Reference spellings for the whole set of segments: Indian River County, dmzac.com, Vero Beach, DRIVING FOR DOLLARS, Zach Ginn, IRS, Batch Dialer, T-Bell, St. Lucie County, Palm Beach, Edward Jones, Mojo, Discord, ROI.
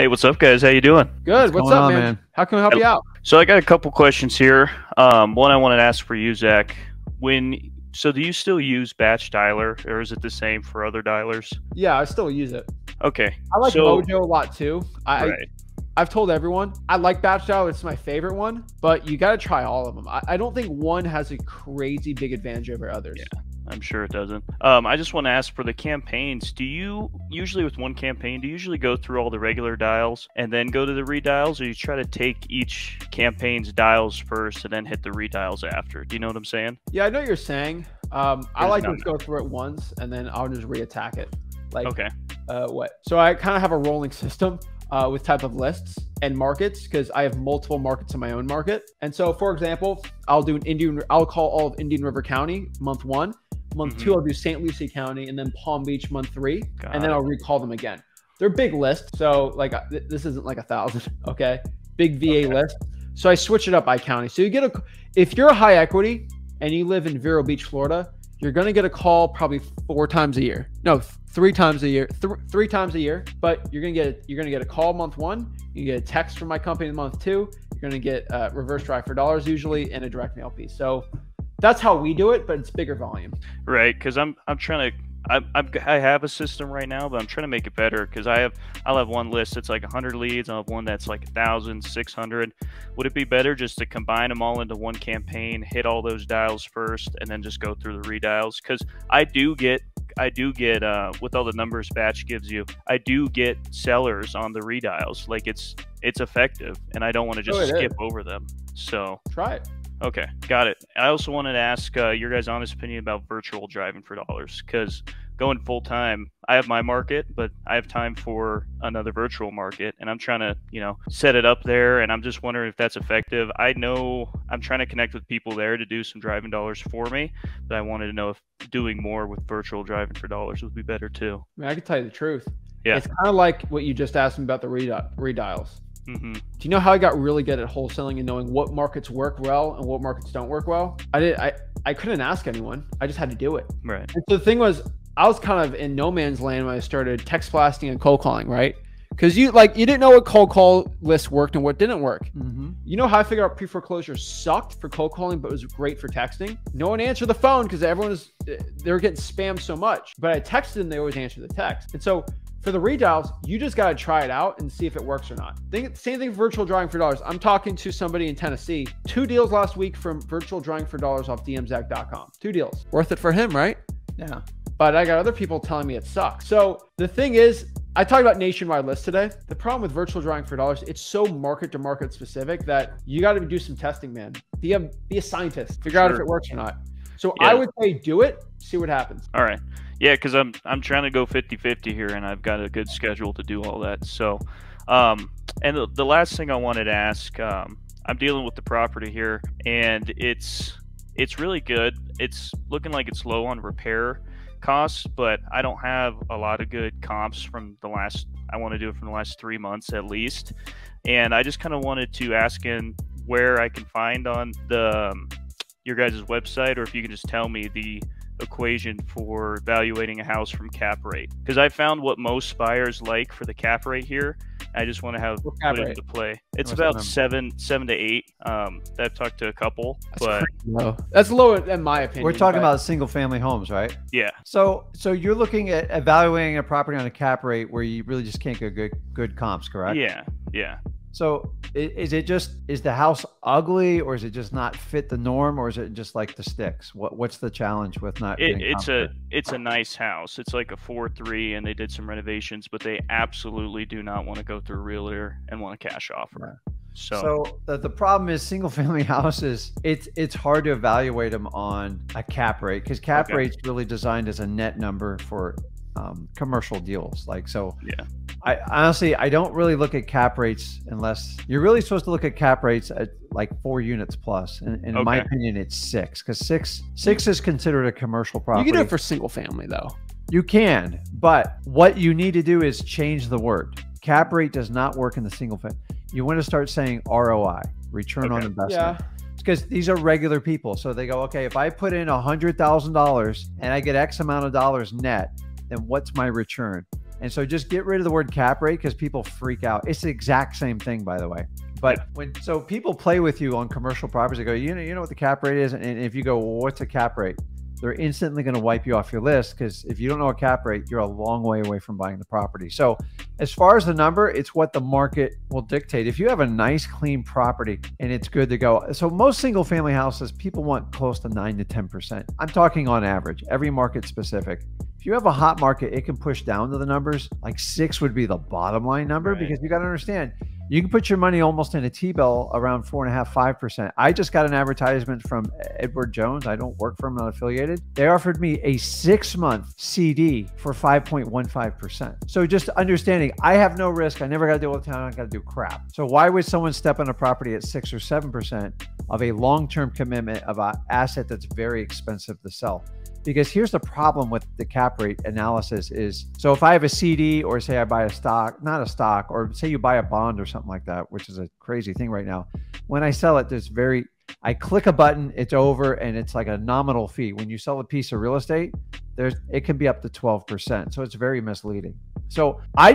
Hey, what's up, guys? How you doing? Good. What's up, man? How can we help you out? So I got a couple questions here. One I wanted to ask for you, Zach. So do you still use Batch Dialer, or is it the same for other dialers? Yeah, I still use it. Okay. I like Mojo a lot too. I've told everyone I like Batch Dialer. It's my favorite one, but you got to try all of them. I don't think one has a crazy big advantage over others. Yeah, I'm sure it doesn't. I just want to ask for the campaigns. Do you usually, with one campaign, do you usually go through all the regular dials and then go to the redials, or you try to take each campaign's dials first and then hit the redials after? Do you know what I'm saying? Yeah, I know what you're saying. I like to go through it once and then I'll just reattack it. Like, okay. So I kind of have a rolling system. With type of lists and markets, because I have multiple markets in my own market. And so, for example, I'll do I'll call all of Indian River County month one, month two, I'll do St. Lucie County, and then Palm Beach month three, and then I'll recall them again. They're big lists. So like, this isn't like 1,000, okay? Big VA list. So I switch it up by county. So you get if you're a high equity and you live in Vero Beach, Florida, you're going to get a call probably three times a year, but you're going to get a call month one. You get a text from my company in month two. You're going to get reverse drive for dollars usually and a direct mail piece. So that's how we do it, but it's bigger volume. Right. Cause I'm trying to, I have a system right now, but I'm trying to make it better because I'll have one list that's like 100 leads. I'll have one that's like 1,000, 600. Would it be better just to combine them all into one campaign, hit all those dials first, and then just go through the redials? Because I do get with all the numbers Batch gives you, I do get sellers on the redials. Like it's effective, and I don't want to just skip over them. So try it. Okay, got it. I also wanted to ask your guys' honest opinion about virtual driving for dollars, because going full time, I have my market, but I have time for another virtual market, and I'm trying to, set it up there, and I'm just wondering if that's effective. I know I'm trying to connect with people there to do some driving dollars for me, but I wanted to know if doing more with virtual driving for dollars would be better too. I mean, I can tell you the truth. Yeah. It's kind of like what you just asked me about the redials. Do you know how I got really good at wholesaling and knowing what markets work well and what markets don't work well? I couldn't ask anyone. I just had to do it. Right. And so the thing was, I was kind of in no man's land when I started text blasting and cold calling, right? Because you didn't know what cold call lists worked and what didn't work. You know how I figured out pre-foreclosure sucked for cold calling, but it was great for texting? No one answered the phone because they were getting spammed so much. But I texted them, they always answered the text. And so for the redials, you just got to try it out and see if it works or not. Same thing for virtual drawing for dollars. I'm talking to somebody in Tennessee. 2 deals last week from virtual drawing for dollars off dmzac.com. 2 deals. Worth it for him, right? Yeah. But I got other people telling me it sucks. So the thing is, I talked about nationwide lists today. The problem with virtual drawing for dollars, it's so market to market specific that you got to do some testing, man. Be a scientist. Figure out if it works or not. So I would say do it, see what happens. All right. Yeah, because I'm trying to go 50-50 here, and I've got a good schedule to do all that. So, and the last thing I wanted to ask, I'm dealing with the property here, and it's really good. It's looking like it's low on repair costs, but I don't have a lot of good comps from the last. I want to do it from the last 3 months at least, and I just kind of wanted to ask in where I can find on the your guys' website, or if you can just tell me the equation for evaluating a house from cap rate, because I found what most buyers like for the cap rate here. I just want to have put it into play. It's about 7 to 8. I've talked to a couple, but low. That's low in my opinion. We're talking about single family homes, right? Yeah. So you're looking at evaluating a property on a cap rate where you really just can't get good comps, correct? Yeah. Yeah. So is the house ugly, or is it just not fit the norm, or is it just like the sticks? What's the challenge with not getting comfort? It's a nice house. It's like a 4.3, and they did some renovations, but they absolutely do not want to go through a realtor and want a cash offer. Right. So the problem is single family houses, it's hard to evaluate them on a cap rate, because cap rate's really designed as a net number for commercial deals. Like, so yeah, I honestly, I don't really look at cap rates unless you're really supposed to look at cap rates at like 4 units plus. And in my opinion, it's 6, because six is considered a commercial property. You can do it for single family though. You can, but what you need to do is change the word. Cap rate does not work in the single family. You want to start saying ROI, return on investment. Yeah. Because these are regular people. So they go, okay, if I put in $100,000 and I get X amount of dollars net, then what's my return? And so just get rid of the word cap rate because people freak out. It's the exact same thing, by the way. But yeah. So people play with you on commercial properties. They go, you know what the cap rate is? And if you go, well, what's a cap rate? They're instantly going to wipe you off your list, because if you don't know a cap rate, you're a long way away from buying the property. So as far as the number, it's what the market will dictate. If you have a nice, clean property and it's good to go. So most single family houses, people want close to 9 to 10%. I'm talking on average, every market specific. If you have a hot market, it can push down to the numbers. Like 6 would be the bottom line number, right? Because you got to understand, you can put your money almost in a T-Bell around 4.5–5%. I just got an advertisement from Edward Jones. I don't work for him, I'm not affiliated. They offered me a 6-month CD for 5.15%. So just understanding, I have no risk. I never got to deal with town. I don't got to do crap. So why would someone step on a property at 6 or 7% of a long-term commitment of an asset that's very expensive to sell? Because here's the problem with the cap rate analysis is, so if I have a CD, or say I buy a stock, not a stock, or say you buy a bond or something like that, which is a crazy thing right now. When I sell it, I click a button, it's over, and it's like a nominal fee. When you sell a piece of real estate, it can be up to 12%. So it's very misleading. So I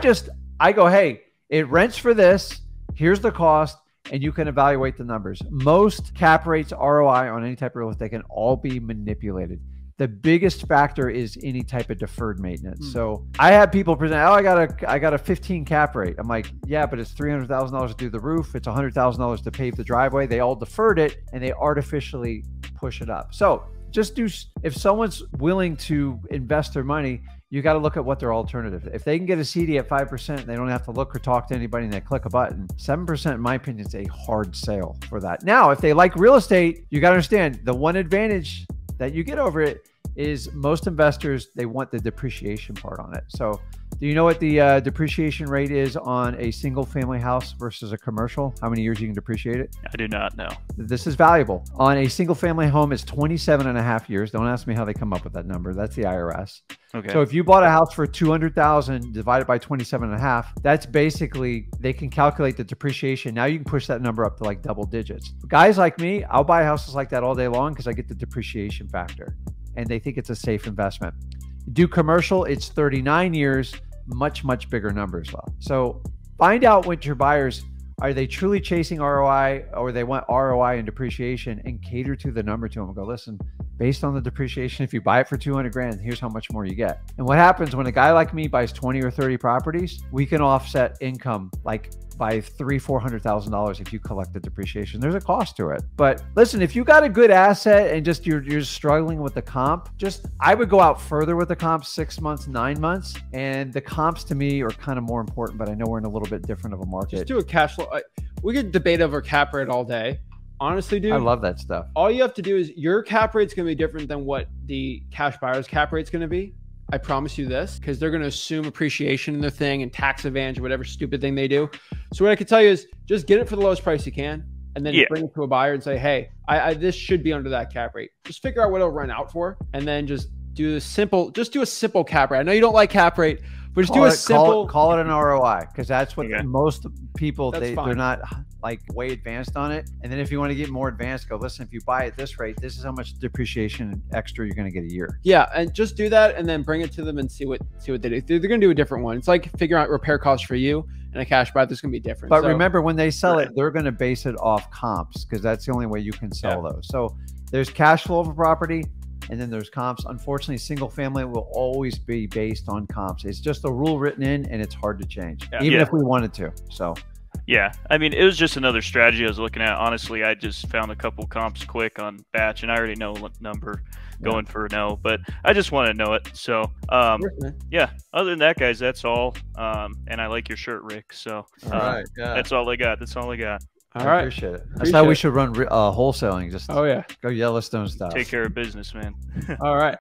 go, hey, it rents for this, here's the cost, and you can evaluate the numbers. Most cap rates, ROI on any type of real estate can all be manipulated. The biggest factor is any type of deferred maintenance. So I have people present, oh, I got a 15 cap rate. I'm like, yeah, but it's $300,000 to do the roof. It's $100,000 to pave the driveway. They all deferred it and they artificially push it up. So just if someone's willing to invest their money, you got to look at what their alternative is. If they can get a CD at 5%, they don't have to look or talk to anybody and they click a button. 7%, in my opinion, is a hard sale for that. Now, if they like real estate, you got to understand the one advantage that you get over it is most investors, they want the depreciation part on it. So do you know what the depreciation rate is on a single family house versus a commercial? How many years you can depreciate it? I do not know. This is valuable. On a single family home, it's 27.5 years. Don't ask me how they come up with that number. That's the IRS. Okay. So if you bought a house for 200,000 divided by 27.5, that's basically, they can calculate the depreciation. Now you can push that number up to like double digits. Guys like me, I'll buy houses like that all day long because I get the depreciation factor and they think it's a safe investment. Do commercial, it's 39 years, much, much bigger numbers. So find out what your buyers, are they truly chasing ROI or they want ROI and depreciation, and cater to the number to them and go, listen, based on the depreciation, if you buy it for 200 grand, here's how much more you get. And what happens when a guy like me buys 20 or 30 properties, we can offset income like by $300,000–$400,000 if you collect the depreciation. There's a cost to it. But listen, if you got a good asset and just you're struggling with the comp, I would go out further with the comp, 6 months, 9 months. And the comps to me are kind of more important, but I know we're in a little bit different of a market. Just do a cash flow. We could debate over cap rate all day. Honestly, dude, I love that stuff. All you have to do is, your cap rate's going to be different than what the cash buyer's cap rate's going to be. I promise you this, because they're going to assume appreciation in their thing and tax advantage or whatever stupid thing they do. So what I could tell you is just get it for the lowest price you can, and then bring it to a buyer and say, hey, this should be under that cap rate. Just figure out what it'll run out for, and then just do a simple cap rate. I know you don't like cap rate, but just do a simple. Call it an ROI, because that's what most people, they're not like way advanced on it. And then if you want to get more advanced, go, listen, if you buy at this rate, this is how much depreciation extra you're going to get a year. Yeah. And just do that and then bring it to them and see what they do. They're going to do a different one. It's like figuring out repair costs for you and a cash buy. There's going to be different. But remember, when they sell it, they're going to base it off comps, because that's the only way you can sell those. So there's cash flow of a property, and then there's comps. Unfortunately, single family will always be based on comps. It's just a rule written in, and it's hard to change, even if we wanted to. So, yeah, I mean, it was just another strategy I was looking at. Honestly, I just found a couple comps quick on Batch, and I already know what number going for now, but I just want to know it. So, yeah, other than that, guys, that's all. And I like your shirt, Rick. So that's all I got. That's all I got. All right. Appreciate it. That's how we should run wholesaling. Just go Yellowstone style. Take care of business, man. All right.